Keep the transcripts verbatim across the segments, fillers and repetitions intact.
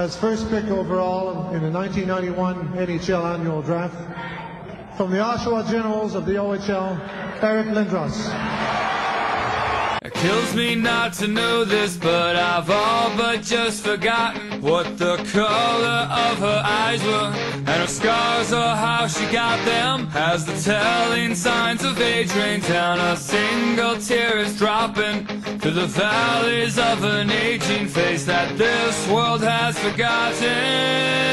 As first pick overall in the nineteen ninety-one N H L annual draft, from the Oshawa Generals of the O H L, Eric Lindros. It kills me not to know this, but I've all but just forgotten what the color of her eyes were, and her scars or how she got them, as the telling signs of age rain down. A single tear is dropping through the valleys of an aging face that this world has forgotten.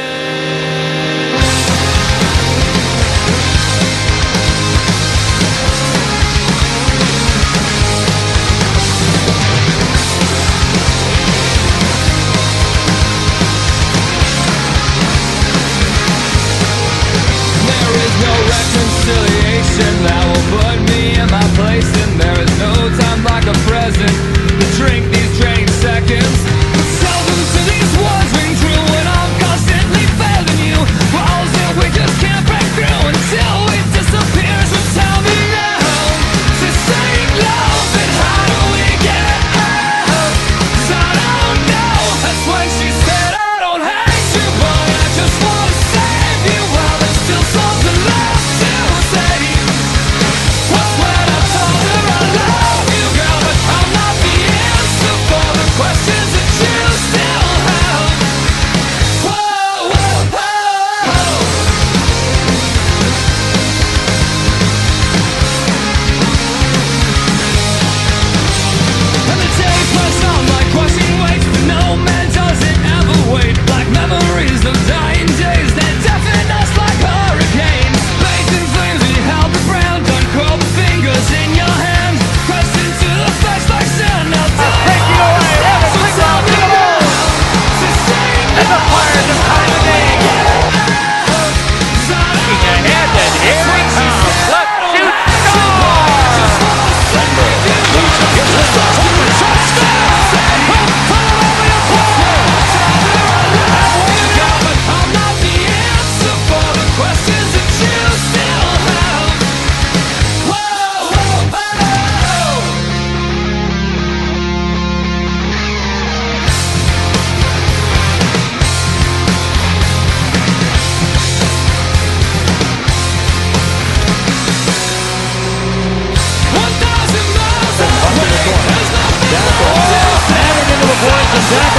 There is no reconciliation that will put me in my place, and there is no time like a present to drink these drained seconds. But seldom do these words ring true when I'm constantly failing you. We're all that we just can't break through until it disappears. So tell me now, this ain't love, and how do we get it out? Cause I don't know. That's why she said I don't hate you, but I just wanna save you while there's still something left to say. Dazzle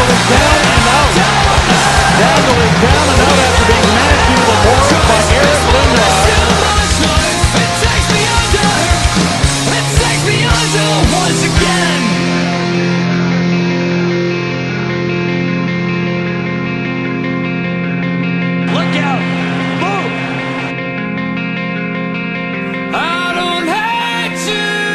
is down and out. Dazzle is down and out after being managed through the boards by Eric Lindros. It takes me under. It takes me under once again. Look out! Move! I don't hate you.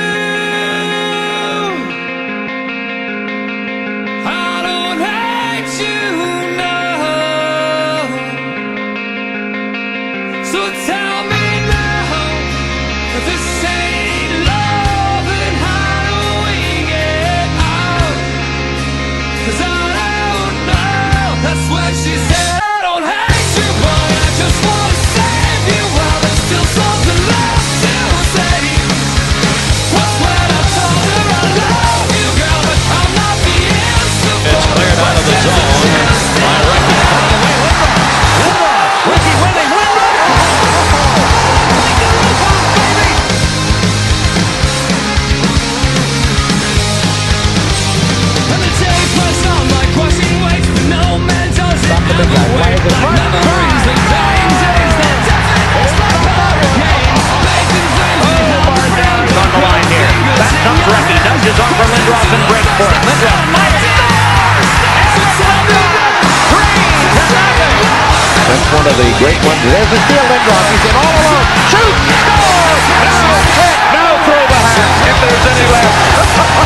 One of the great ones. There's the steal, Lindros. He's in all alone. Shoot! Score! Now kick! Now throw the half, if there's any left.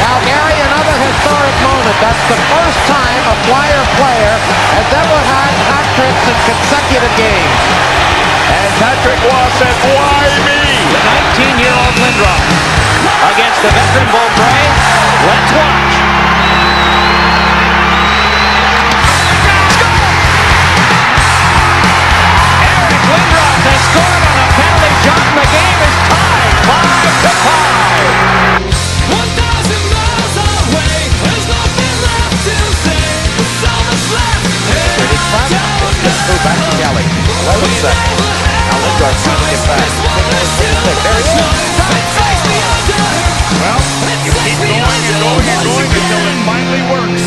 Now, Gary, another historic moment. That's the first time a Flyer player has ever had hat tricks in consecutive games. And Patrick Waugh said, "Why me?" The nineteen-year-old Lindros against the veteran Beaupre. Let's watch. Pretty second. Now Lindros trying to get back. Very good. Well, you keep going and going and going until it finally works.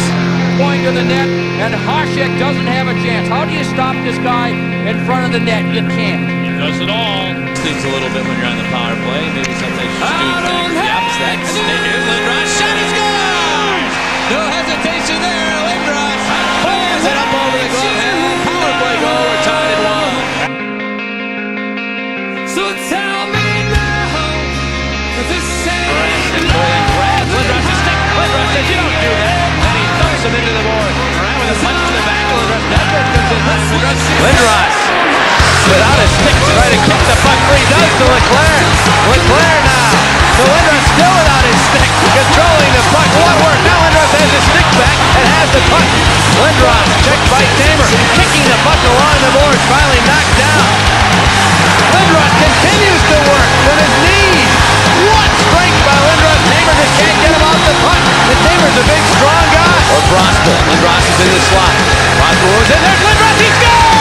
Going to the net, and Hasek doesn't have a chance. How do you stop this guy in front of the net? You can't. He does it all. Stings a little bit when you're on the power play. Maybe something should do things the opposite. And they do. Lindros shot is good. No hesitation there. Lindros fires it up over the glove. And the power play goal. We're tied at one. So tell me now. This is grabs Lindros to stick. Lindros says, "You don't do that." Him into the board. Around with a punch to the back of Lindros. Lindros. Lindros without his stick trying to kick the puck free. Does to Leclerc. Leclerc now. So Lindros still without his stick. Controlling the puck. What work? Now Lindros has his stick back and has the puck. Lindros checked by Tamer. Kicking the puck along the board. Finally knocked down. Lindros continues to work with his knees. What strength by Lindros. Tamer just can't get him off the puck. And Tamer's a big strong guy. Or Brostel. Lindros is in the slot. Brostel is in there. Lindros, he scores!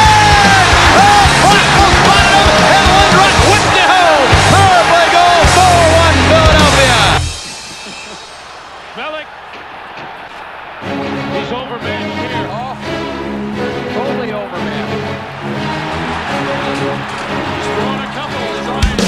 Oh, Brostel spotted him, and Lindros whipped it home. Power play goal, four one Philadelphia. Melick. He's overmatched here. Oh, totally overmatched. He's thrown a couple of times.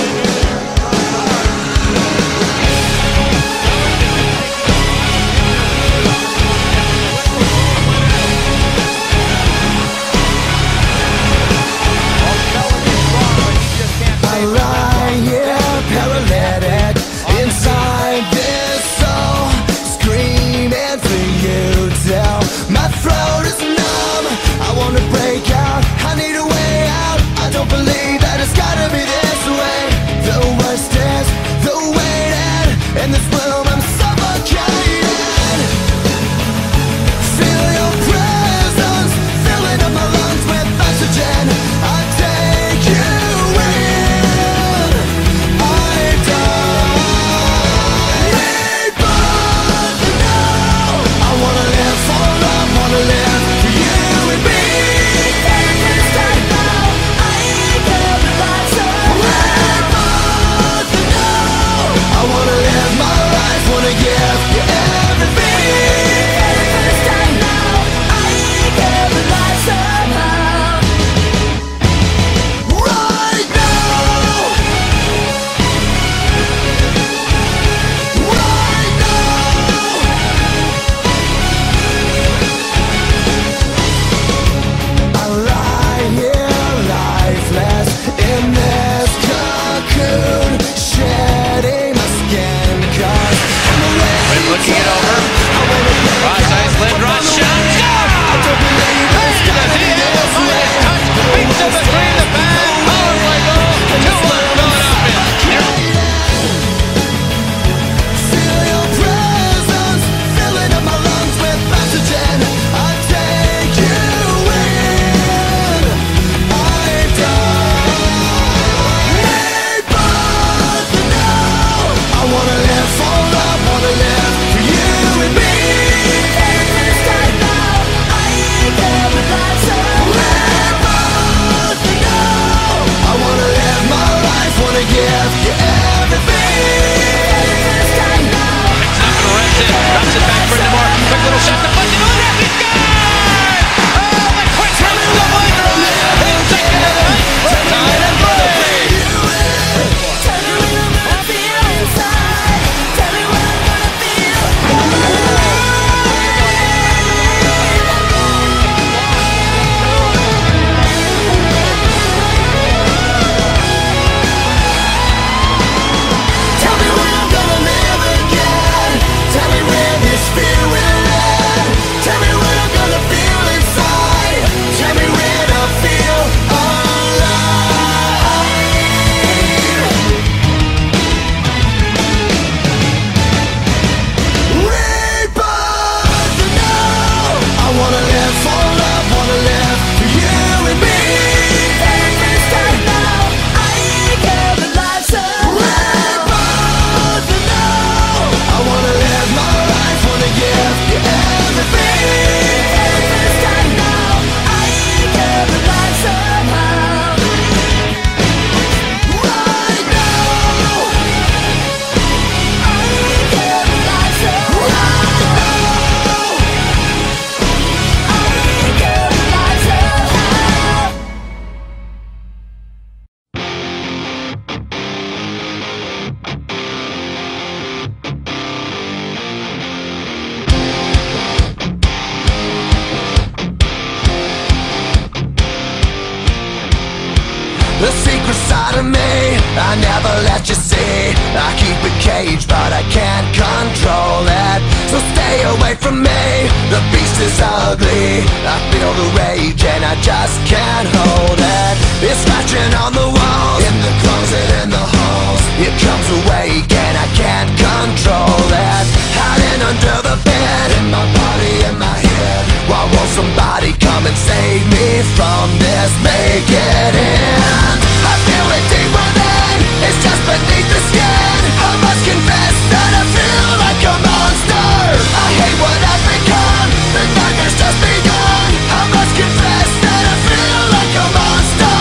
the secret side of me I never let you see. I keep it caged, but I can't control it, so stay away from me. The beast is ugly, I feel the rage and I just can't hold it. It's scratching on the walls, in the closet, in the halls. It comes awake and I can't control it. Hiding under the bed, in my body, in my head. Why won't somebody come and save me from this? Make it end. I feel it deep within, it's just beneath the skin. I must confess that I feel like a monster. I hate what I've become, the nightmare's just begun. I must confess that I feel like a monster.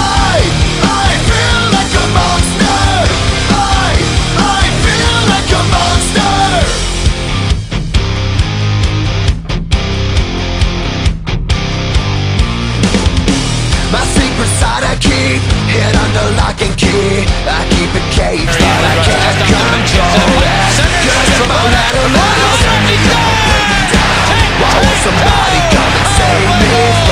I, I feel like a monster. I, I feel like a monster. I keep it under lock and key. I keep it caged, but I can't control it. Cause if I let 'em out, I'll be down. Why won't somebody come and save me?